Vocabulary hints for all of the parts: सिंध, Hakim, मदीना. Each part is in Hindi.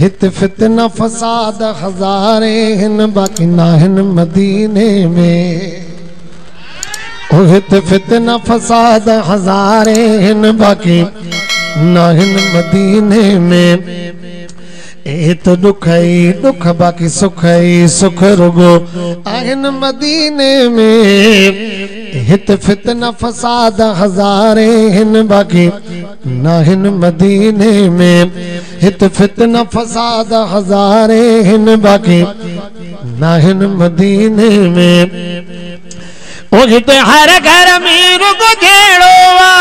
हित फितना फसाद हजारे हिन बाकी ना हिन मदीने में। ओ हित फितना फसाद हजारे हिन बाकी ना हिन मदीने में। एत दुख ही दुख बाकी सुख ही सुख रुगो आहिन मदीने में। हित फितना फसाद हजारे हिन बाकी नाहिन मदीने में। हित फितना फसाद हजारे हिन बाकी नाहिन मदीने में। ओ हित हर घर में रुगो घेड़ो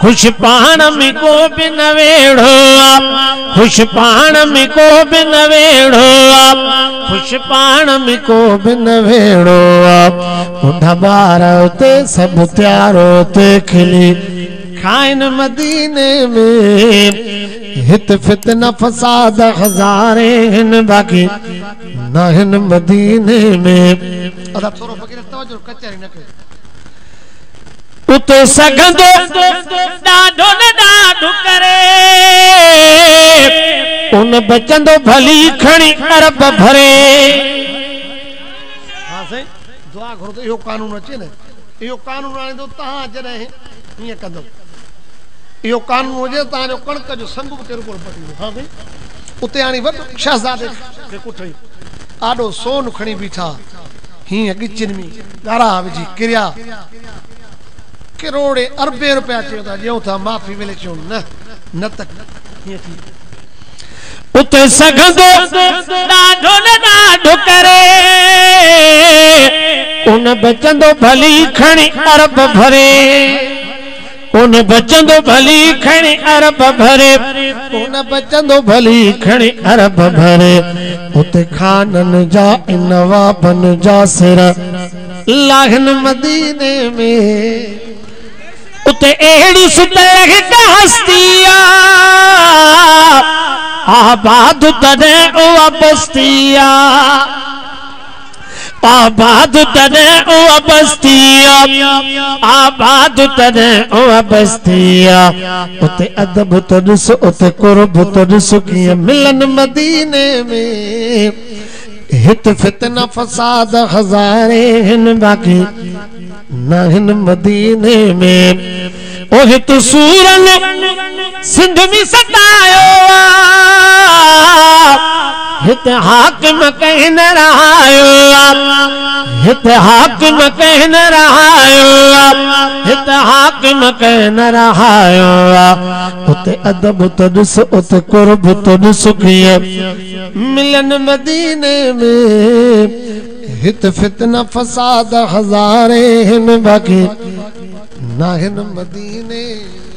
खुश पाण में को बिन वेड़ो आप। खुश पाण में को बिन वेड़ो आप। खुश पाण में को बिन वेड़ो आप। उठा बार उते सब त्यारो ते खिली खाइन मदीने में। हित फितना फसाद हजारे हिन बाकी ना हिन मदीने में। उते सगंदो डाडो न डाडो करे उन बचंदो भली खणी अरब भरे। हां सही दुआ करो तो यो कानून अचे न। यो कानून आने दो ता जने ये कदो यो कानून हो जे ता जो कणक जो संगू तेरे को पटियो। हां भाई उते आनी वट शहजादे देखो ठई आडो सोन खणी बीठा ही अगिचन में गारा जी क्रिया करोड़े अरबे रुपया चयो था जो था माफी मिले चो न न तक ये थी। उते सगंदो डाढो न डाढो करे उन बचंदो भली खणी अरब भरे। उन बचंदो भली खणी अरब भरे। उन बचंदो भली खणी अरब भरे। उते खानन जा नवाबन जा सिर लाहिन मदीने में। उते एड़ी सुतरह का हस्तिया आबाद तने ओ बस्तिया। आबाद तने ओ बस्तिया। आबाद तने ओ बस्तिया। उते अदब तो दिस उते कुर्ब तो दिस की मिलन मदीने में। हित फितना फसाद हजारे हिन बाकी ना हिन मदीने में। ओ हित सूरन सिंध में सतायो आप। हित हाकिम कहन रहायो आप। हित हाकिम कहन रहायो आप। हित हाकिम कहन रहायो आप। उते अदब तो दिस उते कुर्ब तो दिस किए मिलन मदीने में। हित फितना फसाद हजारे हिन बाकी ना हिन मदीने।